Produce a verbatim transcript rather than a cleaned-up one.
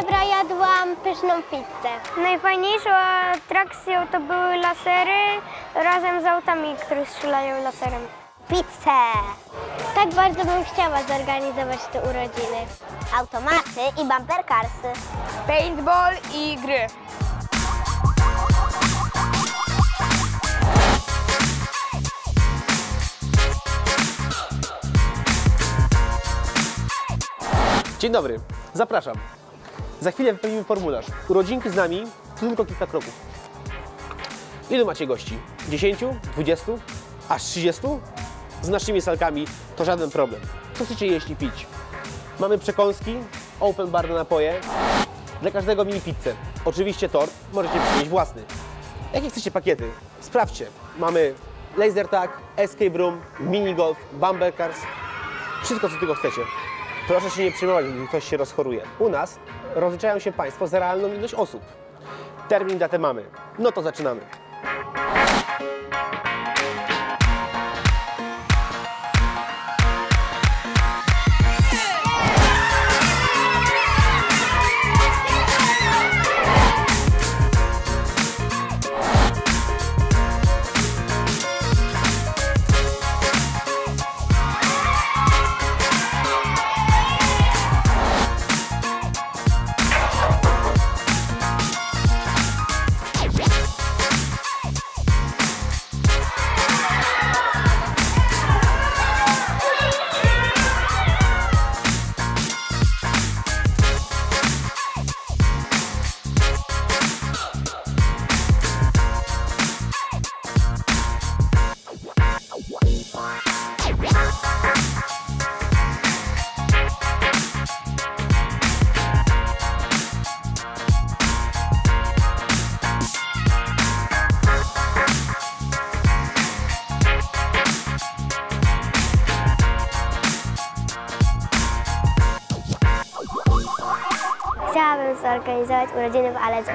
Zebra jadłam pyszną pizzę. Najfajniejszą atrakcją to były lasery razem z autami, które strzelają laserem. Pizzę! Tak bardzo bym chciała zorganizować te urodziny. Automaty i bumper carsy. Paintball i gry. Dzień dobry, zapraszam. Za chwilę wypełnimy formularz. Urodzinki z nami, tu tylko kilka kroków. Ilu macie gości? dziesięć, dwadzieścia, aż trzydzieści? Z naszymi salkami to żaden problem. Co chcecie jeść i pić? Mamy przekąski, open bar na napoje. Dla każdego mini pizzę. Oczywiście tort, możecie przynieść własny. Jakie chcecie pakiety? Sprawdźcie. Mamy Laser Tag, Escape Room, Mini Golf, Bumper Cars. Wszystko, co tylko chcecie. Proszę się nie przejmować, gdy ktoś się rozchoruje. U nas rozliczają się Państwo za realną ilość osób. Termin, datę mamy. No to zaczynamy. Chciałabym zorganizować urodziny w Aledze.